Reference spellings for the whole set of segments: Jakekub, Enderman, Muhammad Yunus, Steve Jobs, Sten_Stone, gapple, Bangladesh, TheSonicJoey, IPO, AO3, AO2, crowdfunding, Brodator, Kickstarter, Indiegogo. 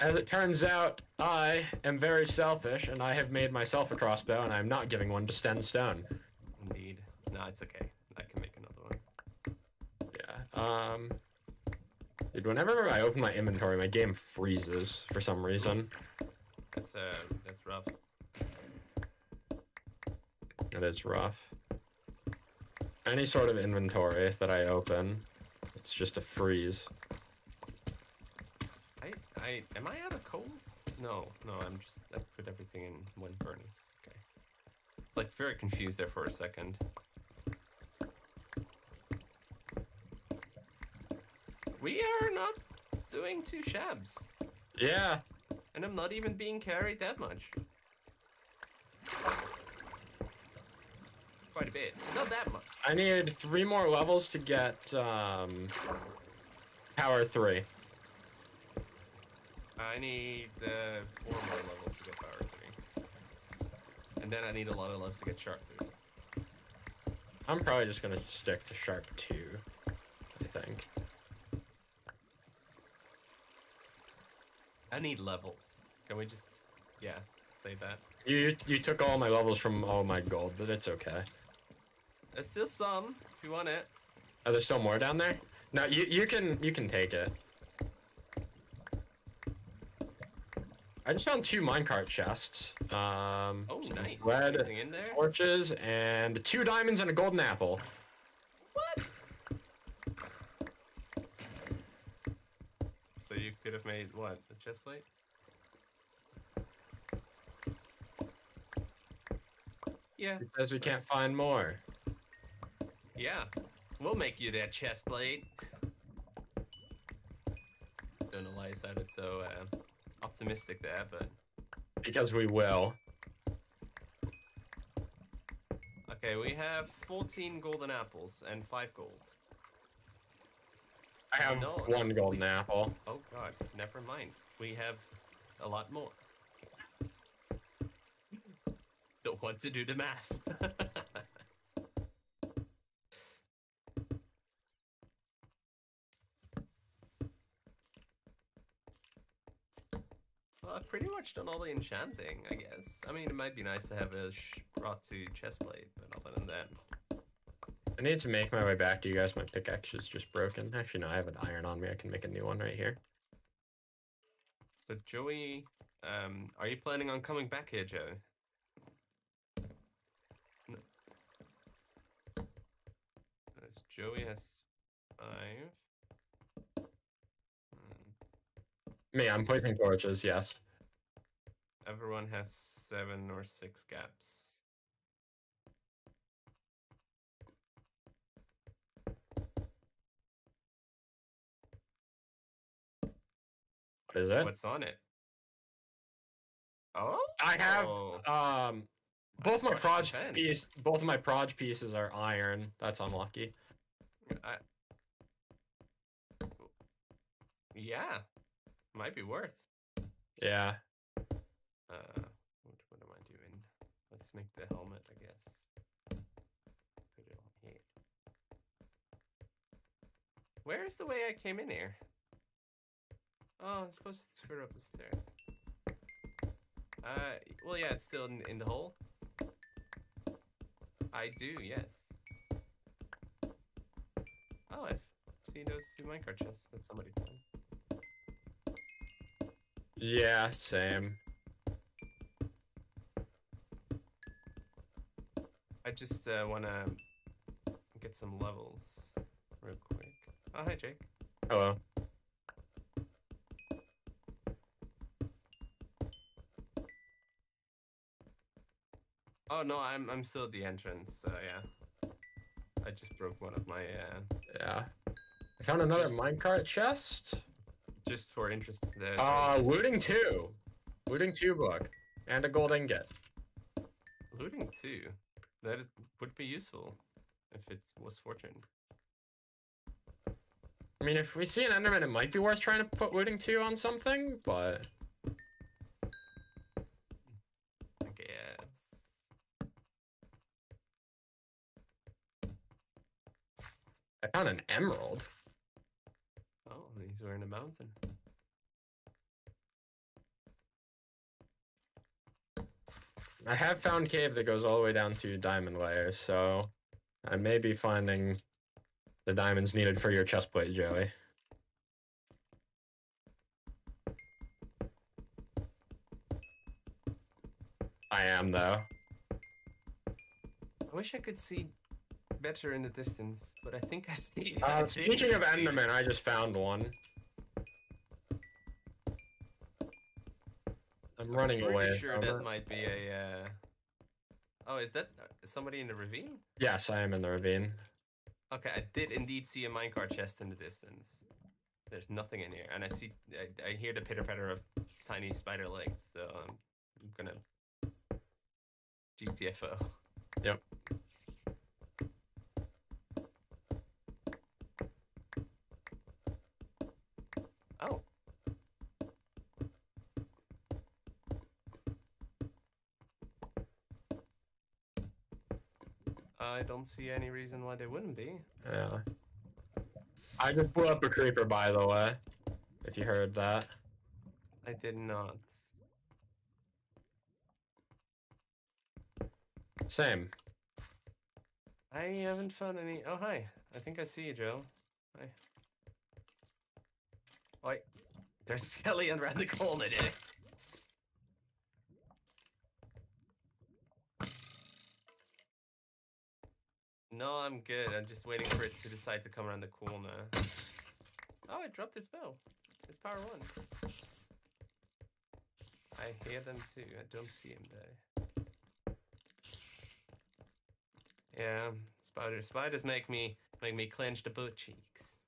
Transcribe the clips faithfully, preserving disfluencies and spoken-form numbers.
As it turns out, I am very selfish, and I have made myself a crossbow, and I'm not giving one to Sten_Stone. Indeed. No, it's okay. I can make another one. Yeah. Um. Dude, whenever I open my inventory, my game freezes for some reason. That's uh, that's rough. It is rough. Any sort of inventory that I open, it's just a freeze. I, I, am I out of coal? No, no, I'm just, I put everything in one furnace. Okay. It's like very confused there for a second. We are not doing two shabs. Yeah. And I'm not even being carried that much. Quite a bit. Not that much. I need three more levels to get, um, power three. I need uh, four more levels to get power three. And then I need a lot of levels to get sharp three. I'm probably just gonna stick to sharp two, I think. I need levels. Can we just, yeah, say that? You you took all my levels from all my gold, but it's okay. There's still some, if you want it. Are there still more down there? No, you, you can you can take it. I just found two minecart chests. Um, oh, nice. Lead in there? Torches and two diamonds and a golden apple. What? So you could have made what? A chest plate? Yeah. It says we can't find more. Yeah. We'll make you that chest plate. Don't know why I sounded so. Uh... optimistic there, but because we will. Okay, we have fourteen golden apples and five gold. I have no, one golden apple. Oh god, never mind. We have a lot more. Don't want to do the math. I've pretty much done all the enchanting, I guess. I mean, it might be nice to have a Spratu chestplate, but other than that. I need to make my way back to you guys. My pickaxe is just broken. Actually, no, I have an iron on me. I can make a new one right here. So, Joey, um, are you planning on coming back here, Joe? No. That's Joey has five. Me, I'm placing torches, yes. Everyone has seven or six gaps. What is it? What's on it? Oh? I have, oh. um, both my, proj piece, both my proj pieces are iron. That's unlucky. I... Yeah. Might be worth. Yeah. Uh, what, what am I doing? Let's make the helmet, I guess. Put it on here. Where is the way I came in here? Oh, I'm supposed to screw up the stairs. Uh, well, yeah, it's still in, in the hole. I do, yes. Oh, I've seen those two minecart chests that somebody found. Yeah, same. I just uh, want to get some levels real quick. Oh, hi, Jake. Hello. Oh no, I'm I'm still at the entrance. So yeah, I just broke one of my. Uh, yeah. I found another just... minecart chest. Just for interest there. Uh, so looting two. Looting two book. And a gold ingot. Looting two? That would be useful if it was fortune. I mean, if we see an enderman, it might be worth trying to put looting two on something, but... I guess. I found an emerald. He's wearing a mountain. I have found a cave that goes all the way down to diamond layer, so I may be finding the diamonds needed for your chest plate, Joey. I am, though. I wish I could see better in the distance, but I think I see it. Uh, speaking of Enderman, I just found one. I'm running away. I'm pretty sure that might be a... Uh... Oh, is that somebody in the ravine? Yes, I am in the ravine. Okay, I did indeed see a minecart chest in the distance. There's nothing in here, and I see... I, I hear the pitter-patter of tiny spider legs, so I'm gonna... G T F O. Yep. Oh. I don't see any reason why they wouldn't be. Yeah. I just blew up a creeper, by the way. If you heard that. I did not. Same. I haven't found any. Oh, hi. I think I see you, Joe. Hi. Oi. There's Skelly and Radical in it. No, I'm good. I'm just waiting for it to decide to come around the corner. Oh, it dropped its bell. It's power one. I hear them too. I don't see them though. Yeah, spiders. Spiders make me make me clench the butt cheeks.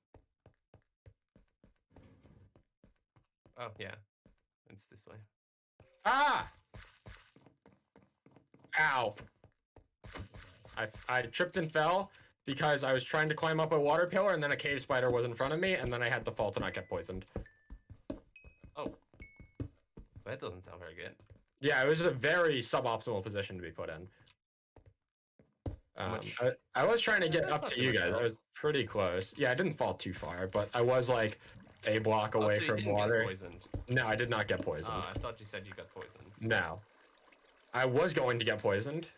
Oh yeah, it's this way. Ah! Ow! I I tripped and fell because I was trying to climb up a water pillar, and then a cave spider was in front of me, and then I had to fall and I got poisoned. Oh, that doesn't sound very good. Yeah, it was a very suboptimal position to be put in. Um, I, I was trying to get yeah, up to you guys. I was pretty close. Yeah, I didn't fall too far, but I was like a block away oh, so you from didn't water. Get poisoned. No, I did not get poisoned. Uh, I thought you said you got poisoned. No, I was going to get poisoned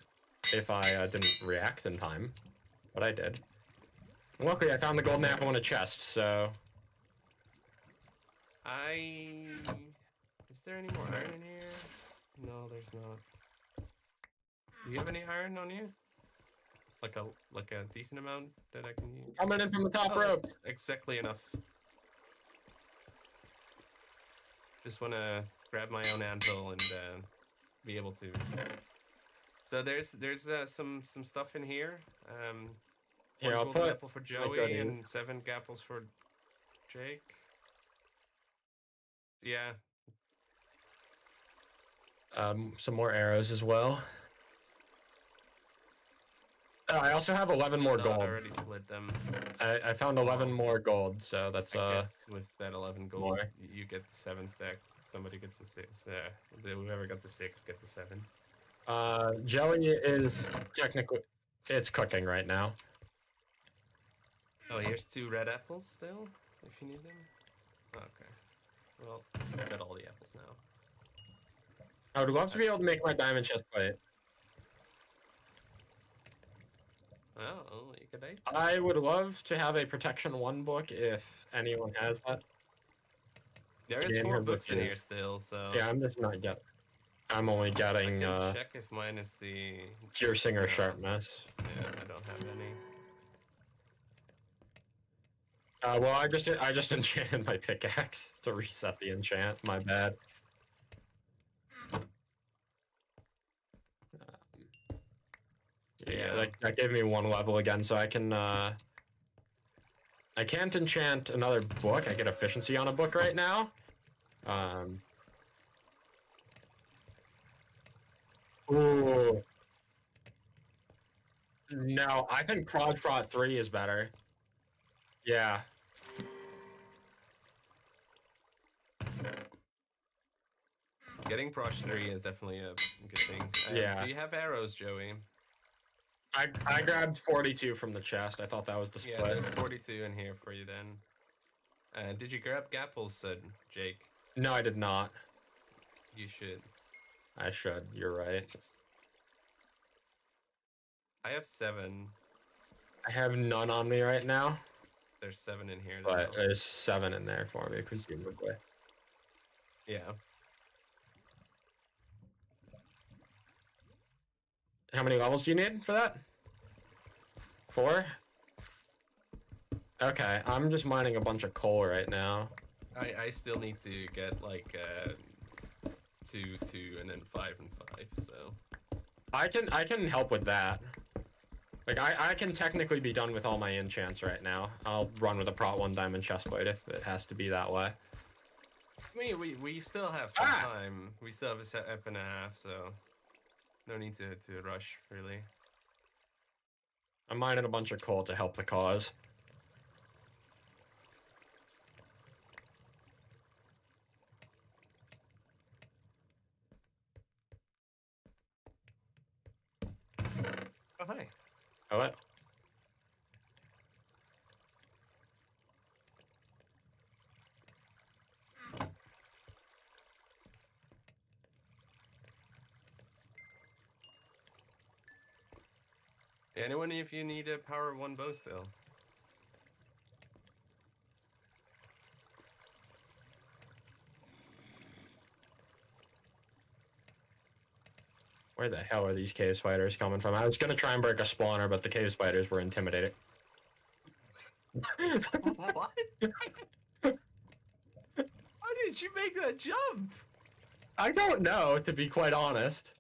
if I uh, didn't react in time, but I did. And luckily, I found the golden apple in a chest. So, I is there any more iron in here? No, there's not. Do you have any iron on you? Like a like a decent amount that I can use. Coming in from the top oh, rope. Exactly enough. Just wanna grab my own anvil and uh, be able to. So there's there's uh, some some stuff in here. Um, yeah, one I'll golden put apple for Joey and seven gapples for Jake. Yeah. Um, some more arrows as well. I also have eleven more no, gold. I already split them. I, I found eleven more gold, so that's I uh. Guess with that eleven gold, more. You get the seven stack. Somebody gets the six. Yeah, uh, whoever got the six get the seven. Uh, Joey is technically it's cooking right now. Oh, here's two red apples still, if you need them. Okay. Well, I got all the apples now. I would love to be able to make my diamond chest plate. Oh, you could eat that. I would love to have a Protection one book if anyone has that. There is four books in here still, so... Yeah, I'm just not getting... I'm only getting, I uh... check if mine is the... Deersinger Sharpness. Yeah, I don't have any. Uh, well, I just I just enchanted my pickaxe to reset the enchant, my bad. So yeah, that, that gave me one level again, so I can, uh... I can't enchant another book. I get efficiency on a book right now. Um... Ooh. No, I think Prod Prod three is better. Yeah. Getting Prod three is definitely a good thing. Um, yeah. Do you have arrows, Joey? I, I grabbed forty-two from the chest. I thought that was the split. Yeah, there's forty-two in here for you then. Uh, did you grab gapples, uh, Jake? No, I did not. You should. I should. You're right. I have seven. I have none on me right now. There's seven in here. But though. There's seven in there for me, presumably. Yeah. How many levels do you need for that? Four? Okay, I'm just mining a bunch of coal right now. I, I still need to get, like, uh, two, two, and then five and five, so... I can, I can help with that. Like, I, I can technically be done with all my enchants right now. I'll run with a Prot one diamond chestplate if it has to be that way. I mean, we, we still have some ah! time. We still have a set up and a half, so... No need to, to rush, really. I'm mining a bunch of coal to help the cause. Oh, hi. Hello. Anyone if you need a power one bow still. Where the hell are these cave spiders coming from? I was gonna try and break a spawner, but the cave spiders were intimidating. What? How did you make that jump? I don't know, to be quite honest.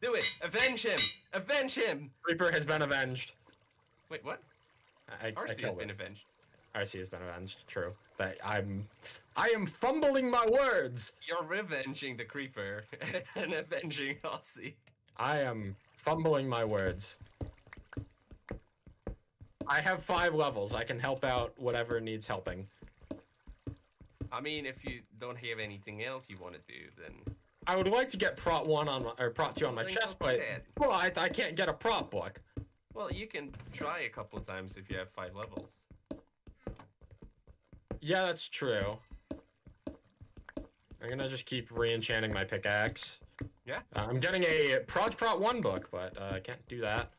Do it! Avenge him! Avenge him! Reaper has been avenged. Wait, what? I, R C I has been it. avenged. R C has been avenged. True. But I'm, I am fumbling my words. You're revenging the creeper and avenging R C. I am fumbling my words. I have five levels. I can help out whatever needs helping. I mean, if you don't have anything else you want to do, then. I would like to get prop one on my, or prop two on my chest, but well, I, I can't get a prop book. Well, you can try a couple of times if you have five levels. Yeah, that's true. I'm gonna just keep re-enchanting my pickaxe. Yeah. Uh, I'm getting a prop prop one book, but uh, I can't do that.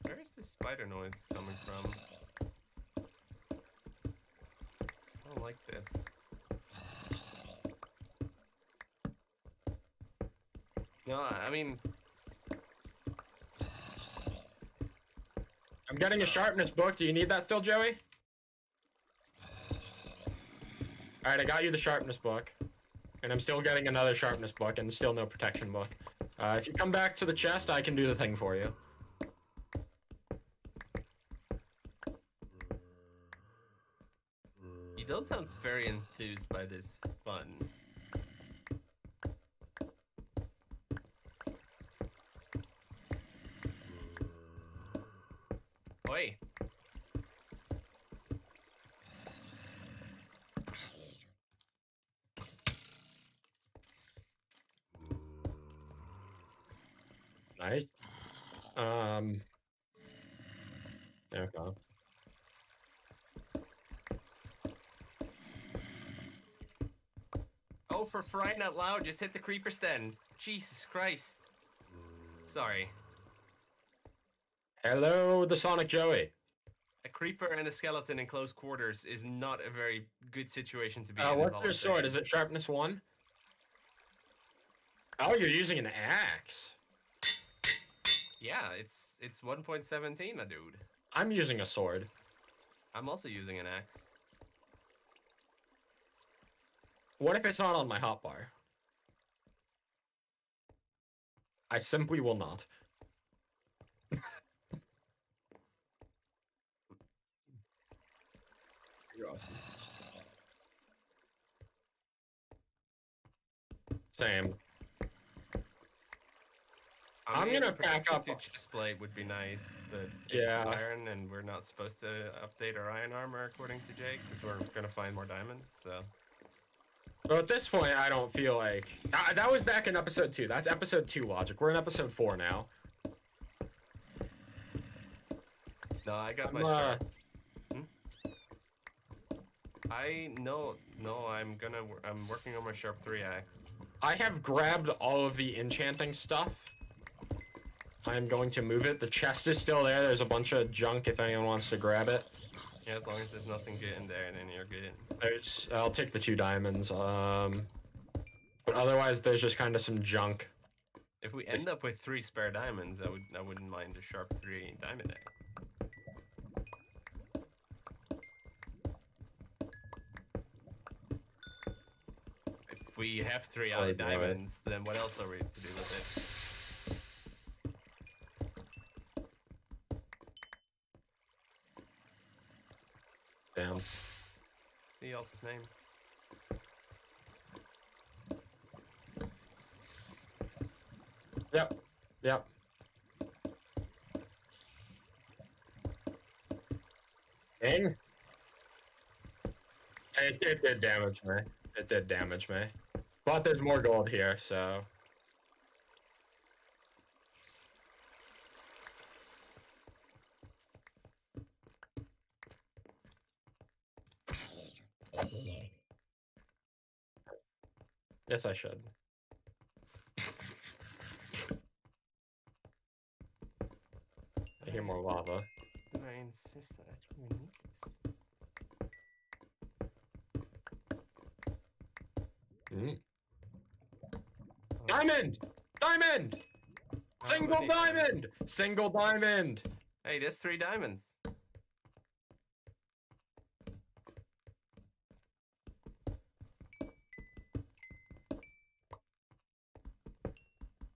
Where is this spider noise coming from? I don't like this. No, I mean... I'm getting a sharpness book. Do you need that still, Joey? Alright, I got you the sharpness book. And I'm still getting another sharpness book and still no protection book. Uh, if you come back to the chest, I can do the thing for you. You don't sound very enthused by this fun. Oi. Nice. Um. There we go. Oh, for crying out loud! Just hit the creeper stand. Jesus Christ. Sorry. Hello, the Sonic Joey. A creeper and a skeleton in close quarters is not a very good situation to be uh, in. What's your sword? Is it sharpness one? Oh, you're using an axe. Yeah, it's it's one point seventeen, my dude. I'm using a sword. I'm also using an axe. What if it's not on my hotbar? I simply will not. Same. I mean, I'm gonna pack up. Chestplate would be nice, but yeah. It's iron, and we're not supposed to update our iron armor according to Jake, because we're gonna find more diamonds. So. Well, at this point, I don't feel like I, that was back in episode two. That's episode two logic. We're in episode four now. No, I got I'm, my. Uh... Hmm? I no no I'm gonna I'm working on my sharp three axe. I have grabbed all of the enchanting stuff. I'm going to move it. The chest is still there. There's a bunch of junk if anyone wants to grab it. Yeah, as long as there's nothing good in there, then you're good. There's, I'll take the two diamonds. Um, but otherwise, there's just kind of some junk. If we end up with three spare diamonds, I would I wouldn't mind a sharp three diamond axe. If we have three other diamonds, then what else are we to do with it? Damn. See else's name. Yep. Yep. Dang. It, it did damage me. It did damage me. But there's more gold here, so. Yes, I should. I hear more lava. I insist that we need this. Mm. Oh. Diamond! Diamond! How Single diamond! Things? Single diamond! Hey, there's three diamonds.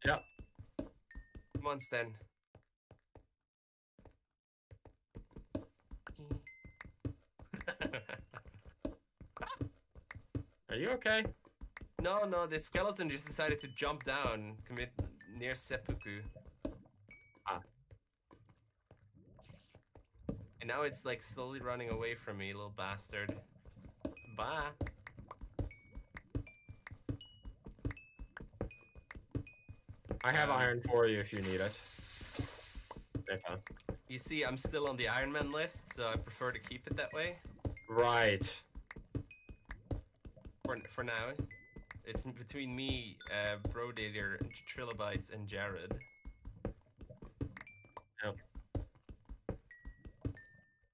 Yep. Come on, Sten. Are you okay? No, no, the skeleton just decided to jump down, commit near seppuku. Ah. And now it's like slowly running away from me, little bastard. Bye. I have iron for you if you need it. Okay. You see, I'm still on the Iron Man list, so I prefer to keep it that way. Right. For, for now. It's between me, uh, Brodator, Trilobites, and Jared. Oh.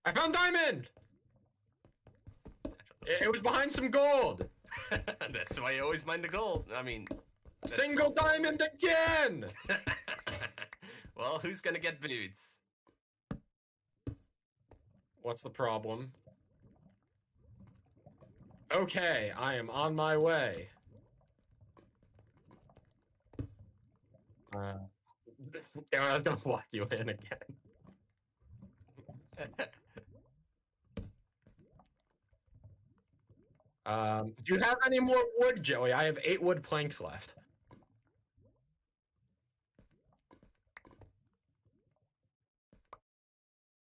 I found diamond! It, it was behind some gold! That's why you always mind the gold. I mean... That's Single awesome. diamond again! Well, who's gonna get boots? What's the problem? Okay, I am on my way. Uh, damn, I was gonna block you in again. um, do you have any more wood, Joey? I have eight wood planks left.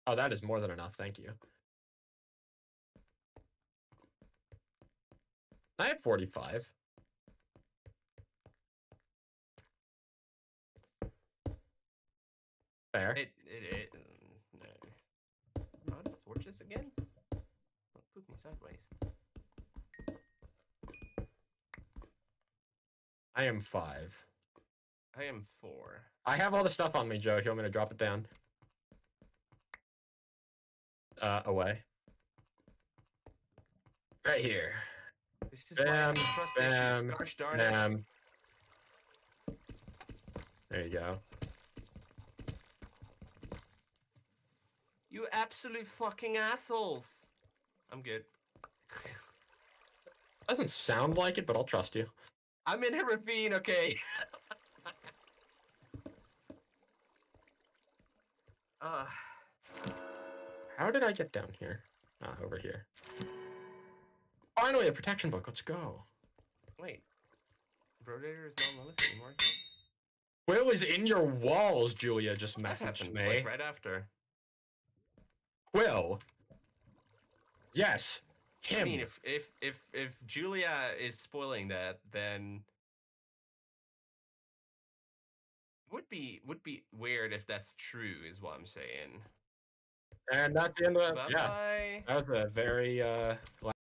Oh, that is more than enough. Thank you. I have forty-five. Fair. It, it, it, uh, no. Out of torches again? Don't poop me sideways. I am five. I am four. I have all the stuff on me, Joe. If you want me to drop it down. Uh, away. Right here. This is bam, bam, gosh darn bam. It. There you go. You absolute fucking assholes. I'm good. Doesn't sound like it, but I'll trust you. I'm in a ravine, okay. Ah. uh. How did I get down here? Ah, over here. Finally, a protection book. Let's go. Wait. Brodator is not on the list anymore. Will is in your walls, Julia just messaged me. Like right after. Will. Yes. Him. I mean, if, if, if, if Julia is spoiling that, then... Would be, would be weird if that's true, is what I'm saying. And that's the end of it. Yeah, that was a very uh